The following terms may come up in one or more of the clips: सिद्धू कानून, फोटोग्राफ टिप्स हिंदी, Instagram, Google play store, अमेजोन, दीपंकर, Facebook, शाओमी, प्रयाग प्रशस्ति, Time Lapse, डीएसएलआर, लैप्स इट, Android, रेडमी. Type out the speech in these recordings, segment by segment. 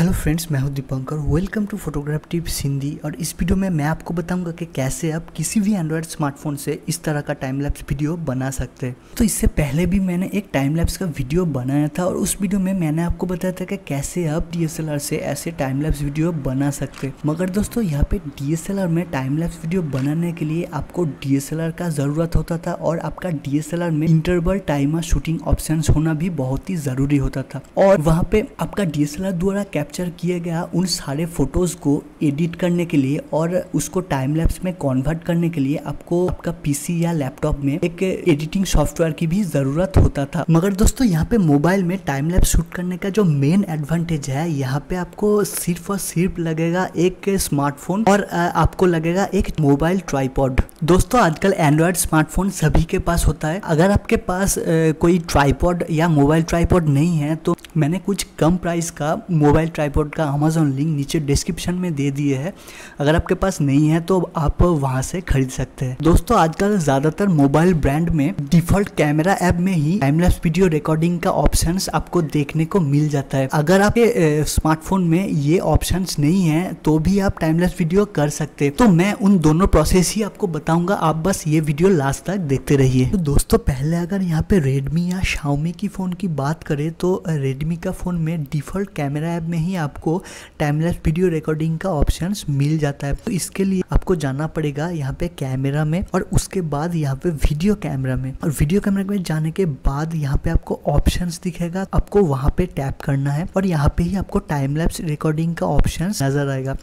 Hello friends, मैं हूं दीपंकर। Welcome to फोटोग्राफ टिप्स हिंदी। और इस वीडियो में मैं आपको बताऊंगा कि कैसे आप किसी भी एंड्रॉयड स्मार्टफोन से इस तरह का टाइम लैप्स वीडियो बना सकते हैं। तो इससे पहले भी मैंने एक टाइम लैप्स का वीडियो बनाया था और उस वीडियो में मैंने आपको बताया था कि कैसे आप डीएसएलआर से ऐसे टाइम लैप्स वीडियो बना सकते हैं। मगर दोस्तों, यहाँ पे डीएसएलआर में टाइम लैप्स वीडियो बनाने के लिए आपको डीएसएलआर का ज़रूरत होता था और आपका डीएसएलआर में इंटरवल टाइमर शूटिंग ऑप्शन होना भी बहुत ही ज़रूरी होता था। और वहाँ पे आपका डीएसएलआर द्वारा कैप्चर किया गया उन सारे फोटोज को एडिट करने के लिए और उसको टाइम लैप्स में कन्वर्ट करने के लिए आपको आपका पीसी या लैपटॉप में एक एडिटिंग सॉफ्टवेयर की भी जरूरत होता था। मगर दोस्तों, यहाँ पे मोबाइल में टाइम लैप्स शूट करने का जो मेन एडवांटेज है, यहाँ पे आपको सिर्फ और सिर्फ लगेगा एक स्मार्टफोन और आपको लगेगा एक मोबाइल ट्राइपॉड। दोस्तों, आजकल एंड्रॉयड स्मार्टफोन सभी के पास होता है। अगर आपके पास कोई ट्राइपॉड या मोबाइल ट्राइपॉड नहीं है तो मैंने कुछ कम प्राइस का मोबाइल ट्राइपॉड का अमेजोन लिंक नीचे डिस्क्रिप्शन में दे दिए है। अगर आपके पास नहीं है तो आप वहां से खरीद सकते हैं। दोस्तों, आजकल ज़्यादातर मोबाइल ब्रांड में डिफ़ॉल्ट कैमरा ऐप में ही टाइम लैप्स वीडियो रिकॉर्डिंग का ऑप्शंस आपको देखने को मिल जाता है। अगर आपके स्मार्टफोन में ये ऑप्शंस नहीं है तो भी आप टाइम लैप्स वीडियो कर सकते हैं। तो मैं उन दोनों प्रोसेस ही आपको बताऊंगा, आप बस ये वीडियो लास्ट तक देखते रहिए। तो दोस्तों, पहले अगर यहाँ पे रेडमी या शाओमी की फ़ोन की बात करें तो रेडमी का फ़ोन में डिफ़ॉल्ट कैमरा ऐप में ही आपको टाइम लैप्स वीडियो रिकॉर्डिंग का ऑप्शंस मिल जाता है। तो इसके लिए आपको जाना पड़ेगा यहाँ पे कैमरा में और उसके बाद यहाँ पे वीडियो कैमरा में। और वीडियो कैमरा में जाने के बाद यहाँ पे आपको ऑप्शंस दिखेगा, आपको वहाँ पे टैप करना है और यहाँ पे ही आपको टाइम लैप्स रिकॉर्डिंग का ऑप्शंस नजर आएगा।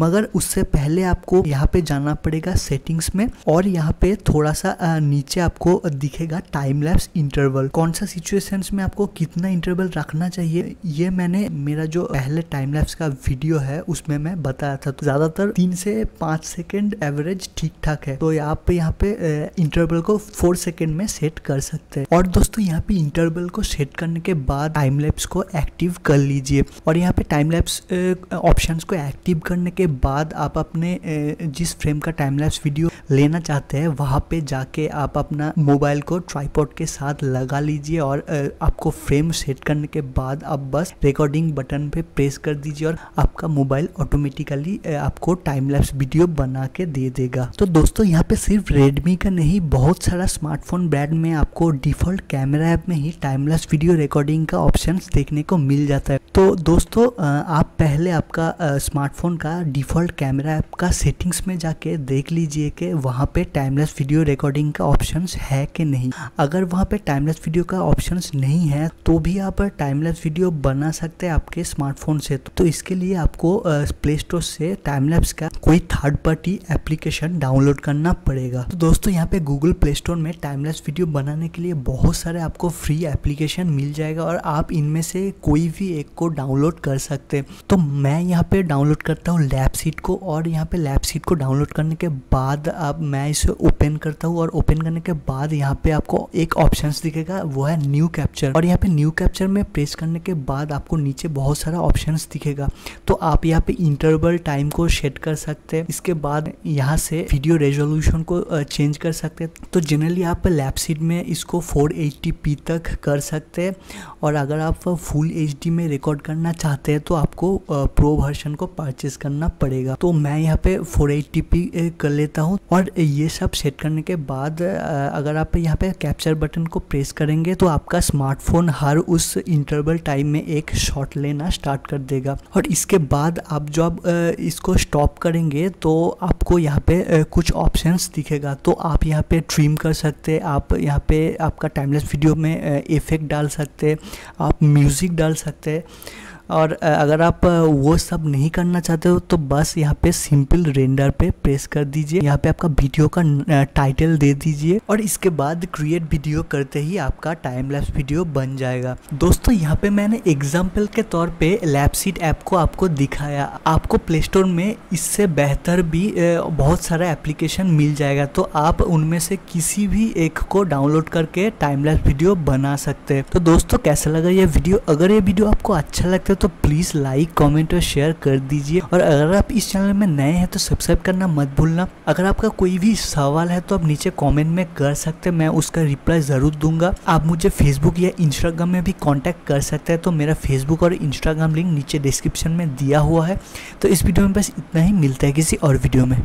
मगर उससे पहले आपको यहाँ पे जाना पड़ेगा सेटिंग्स में और यहाँ पे थोड़ा सा नीचे आपको दिखेगा टाइम लैप्स इंटरवल। कौन सा सिचुएशंस में आपको कितना इंटरवल रखना चाहिए ये मैंने मेरा जो पहले टाइम लैप्स का वीडियो है उसमें मैं बताया था। तो ज़्यादातर 3 से 5 सेकेंड एवरेज ठीक ठाक है। तो आप यहाँ पे इंटरवल को 4 सेकेंड में सेट कर सकते हैं। और दोस्तों, यहाँ पे इंटरवल को सेट करने के बाद टाइम लैप्स को एक्टिव कर लीजिए। और यहाँ पे टाइम लैप्स ऑप्शंस को एक्टिव करने के बाद आप अपने जिस फ्रेम का टाइम लैप्स वीडियो लेना चाहते हैं वहाँ पे जाके आप अपना मोबाइल को ट्राइपॉड के साथ लगा लीजिए और आपको फ्रेम सेट करने के बाद आप बस रिकॉर्डिंग बटन पे प्रेस कर दीजिए और आपका मोबाइल ऑटोमेटिकली आपको टाइम लैप्स वीडियो बना के दे देगा। तो दोस्तों, यहाँ पे सिर्फ रेडमी का नहीं, बहुत सारा स्मार्टफोन ब्रांड में आपको डिफ़ॉल्ट कैमरा ऐप में ही टाइम लैप्स वीडियो रिकॉर्डिंग का ऑप्शंस देखने को मिल जाता है। तो दोस्तों, आप पहले आपका स्मार्टफोन का डिफ़ॉल्ट कैमरा ऐप का सेटिंग्स में जाके देख लीजिए कि वहाँ पे टाइम लैप्स वीडियो रिकॉर्डिंग का ऑप्शंस है कि नहीं। अगर वहाँ पे टाइम लैप्स वीडियो का ऑप्शंस नहीं है तो भी आप टाइम लैप्स वीडियो बना सकते हैं आपके स्मार्टफोन से। तो इसके लिए आपको प्ले स्टोर से टाइम लैप्स का कोई थर्ड पार्टी एप्लीकेशन डाउनलोड करना पड़ेगा। तो दोस्तों, यहाँ पे गूगल प्ले स्टोर में टाइम लैप्स वीडियो बनाने के लिए बहुत सारे आपको फ्री एप्लीकेशन मिल जाएगा और आप इनमें से कोई भी एक को डाउनलोड कर सकते हैं। तो मैं यहाँ पे डाउनलोड करता हूँ लैप्स इट को और यहाँ पे लैप्स इट को डाउनलोड करने के बाद अब मैं इसे ओपन करता हूँ और ओपन करने के बाद यहाँ पे आपको एक ऑप्शन दिखेगा, वो है न्यू कैप्चर। और यहाँ पे न्यू कैप्चर में प्रेस करने के बाद आपको नीचे बहुत सारा ऑप्शंस दिखेगा। तो आप यहाँ पे इंटरवल टाइम को सेट कर सकते हैं। इसके बाद यहाँ से वीडियो रेजोल्यूशन को चेंज कर सकते हैं। तो जनरली आप लैप्स इट में इसको 480p तक कर सकते हैं और अगर आप फुल HD में रिकॉर्ड करना चाहते हैं तो आपको प्रो वर्जन को परचेज करना पड़ेगा। तो मैं यहाँ पे 480p कर लेता हूँ। और ये सब सेट करने के बाद अगर आप यहाँ पे कैप्चर बटन को प्रेस करेंगे तो आपका स्मार्टफोन हर उस इंटरवल टाइम में एक शॉट लेना स्टार्ट कर देगा। और इसके बाद आप जब इसको स्टॉप करेंगे तो आपको यहाँ पे कुछ ऑप्शंस दिखेगा। तो आप यहाँ पे ट्रिम कर सकते हैं, आप यहाँ पे आपका टाइमलेस वीडियो में इफेक्ट डाल सकते हैं, आप म्यूज़िक डाल सकते हैं। और अगर आप वो सब नहीं करना चाहते हो तो बस यहाँ पे सिंपल रेंडर पे प्रेस कर दीजिए। यहाँ पे आपका वीडियो का टाइटल दे दीजिए और इसके बाद क्रिएट वीडियो करते ही आपका टाइम लैप्स वीडियो बन जाएगा। दोस्तों, यहाँ पे मैंने एग्जाम्पल के तौर पे लैप्स इट ऐप को आपको दिखाया। आपको प्ले स्टोर में इससे बेहतर भी बहुत सारा एप्लीकेशन मिल जाएगा। तो आप उनमें से किसी भी एक को डाउनलोड करके टाइम लैप्स वीडियो बना सकते हैं। तो दोस्तों, कैसा लगा ये वीडियो? अगर ये वीडियो आपको अच्छा लगता है तो प्लीज़ लाइक कमेंट और शेयर कर दीजिए। और अगर आप इस चैनल में नए हैं तो सब्सक्राइब करना मत भूलना। अगर आपका कोई भी सवाल है तो आप नीचे कमेंट में कर सकते हैं, मैं उसका रिप्लाई ज़रूर दूंगा। आप मुझे फेसबुक या इंस्टाग्राम में भी कॉन्टैक्ट कर सकते हैं, तो मेरा फेसबुक और इंस्टाग्राम लिंक नीचे डिस्क्रिप्शन में दिया हुआ है। तो इस वीडियो में बस इतना ही, मिलता है किसी और वीडियो में।